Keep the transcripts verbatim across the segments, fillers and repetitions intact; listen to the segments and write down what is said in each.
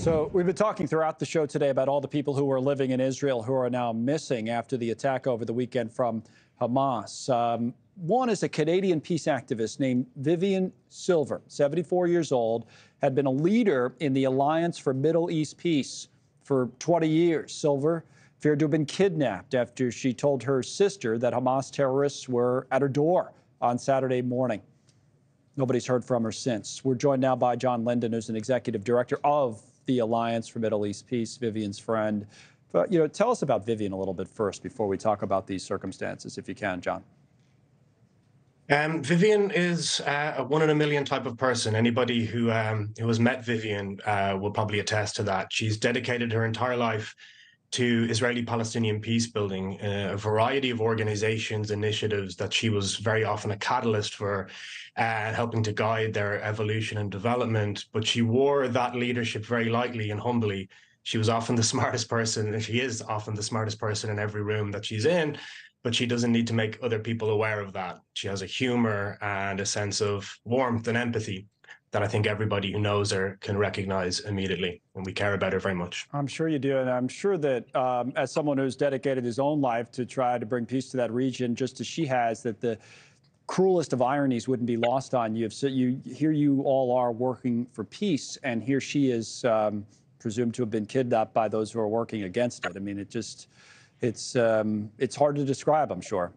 So we've been talking throughout the show today about all the people who are living in Israel who are now missing after the attack over the weekend from Hamas. Um, one is a Canadian peace activist named Vivian Silver, seventy-four years old, had been a leader in the Alliance for Middle East Peace for twenty years. Silver feared to have been kidnapped after she told her sister that Hamas terrorists were at her door on Saturday morning. Nobody's heard from her since. We're joined now by John Lyndon, who's an executive director of the Alliance for Middle East Peace, Vivian's friend. But, you know, tell us about Vivian a little bit first before we talk about these circumstances, if you can, John. Um, Vivian is uh, a one in a million type of person. Anybody who um, who has met Vivian uh, will probably attest to that. She's dedicated her entire life to Israeli-Palestinian peace building, uh, a variety of organizations, initiatives that she was very often a catalyst for, uh, helping to guide their evolution and development. But she wore that leadership very lightly and humbly. She was often the smartest person, and she is often the smartest person in every room that she's in, but she doesn't need to make other people aware of that. She has a humor and a sense of warmth and empathy that I think everybody who knows her can recognize immediately, and we care about her very much. I'm sure you do, and I'm sure that um, as someone who's dedicated his own life to try to bring peace to that region, just as she has, that the cruelest of ironies wouldn't be lost on you. So you, here you all are working for peace, and here she is um, presumed to have been kidnapped by those who are working against it. I mean, it just, it's, um, it's hard to describe, I'm sure.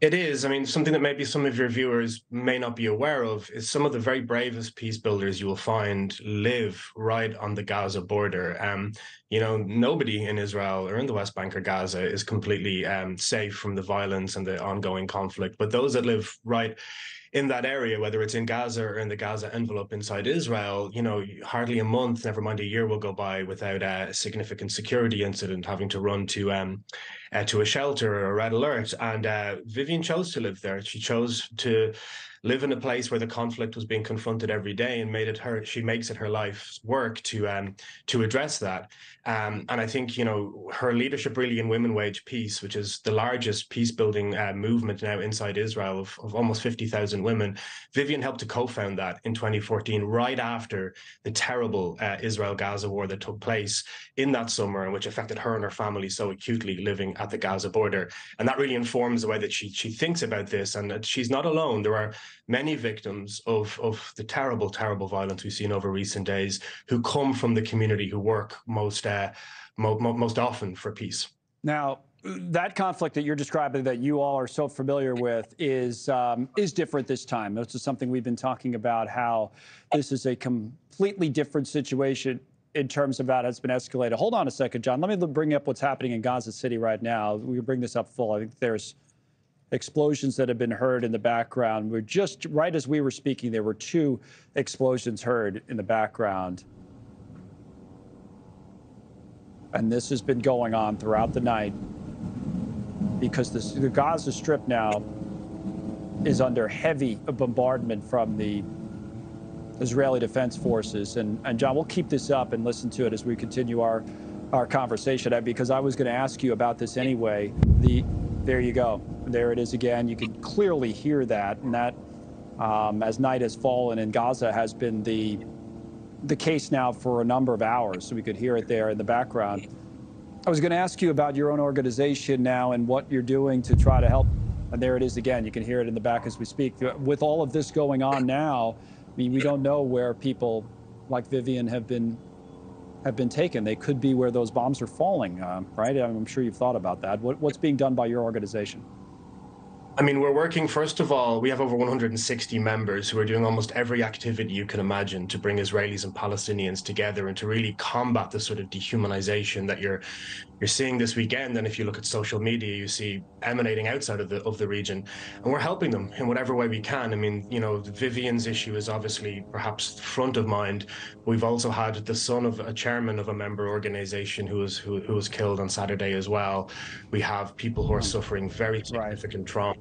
It is. I mean, something that maybe some of your viewers may not be aware of is some of the very bravest peace builders you will find live right on the Gaza border. Um, you know, nobody in Israel or in the West Bank or Gaza is completely um, safe from the violence and the ongoing conflict. But those that live right in that area, whether it's in Gaza or in the Gaza envelope inside Israel, you know, hardly a month, never mind a year, will go by without a significant security incident, having to run to um, uh, to a shelter or a red alert. And uh, Vivian chose to live there. She chose to live in a place where the conflict was being confronted every day, and made it her. She makes it her life's work to um, to address that. Um, and I think, you know, her leadership really in Women Wage Peace, which is the largest peace building uh, movement now inside Israel of, of almost fifty thousand women. Vivian helped to co-found that in twenty fourteen, right after the terrible uh, Israel-Gaza war that took place in that summer, and which affected her and her family so acutely living at the Gaza border. And that really informs the way that she she thinks about this, and that she's not alone. There are many victims of, of the terrible, terrible violence we've seen over recent days who come from the community who work most uh, mo mo most often for peace. Now, that conflict that you're describing that you all are so familiar with is, um, is different this time. This is something we've been talking about, how this is a completely different situation in terms of that has been escalated. Hold on a second, John. Let me bring up what's happening in Gaza City right now. We can bring this up full. I think there's explosions that have been heard in the background. We're just, right as we were speaking, there were two explosions heard in the background. And this has been going on throughout the night because this, the Gaza Strip now is under heavy bombardment from the Israeli Defense Forces. And, and John, we'll keep this up and listen to it as we continue our, our conversation, because I was going to ask you about this anyway. The, there you go. There it is again. You can clearly hear that, and that, um, as night has fallen in Gaza, has been the the case now for a number of hours. So we could hear it there in the background. I was going to ask you about your own organization now and what you're doing to try to help. And there it is again. You can hear it in the back as we speak. With all of this going on now, I mean, we don't know where people like Vivian have been have been taken. They could be where those bombs are falling, um, right? I'm sure you've thought about that. What, what's being done by your organization? I mean, we're working, first of all, we have over one hundred sixty members who are doing almost every activity you can imagine to bring Israelis and Palestinians together and to really combat the sort of dehumanization that you're you're seeing this weekend. And if you look at social media, you see emanating outside of the of the region. And we're helping them in whatever way we can. I mean, you know, Vivian's issue is obviously perhaps front of mind. We've also had the son of a chairman of a member organization who was, who, who was killed on Saturday as well. We have people who are suffering very significant trauma.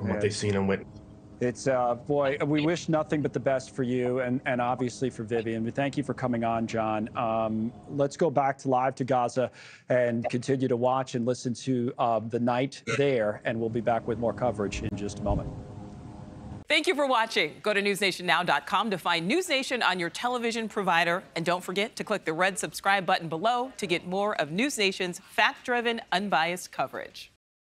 And what they've seen and witnessed. It's, uh, boy, we wish nothing but the best for you and, and obviously for Vivian. We thank you for coming on, John. Um, let's go back to live to Gaza and continue to watch and listen to uh, the night there, and we'll be back with more coverage in just a moment. Thank you for watching. Go to news nation now dot com to find NewsNation on your television provider. And don't forget to click the red subscribe button below to get more of NewsNation's fact-driven, unbiased coverage.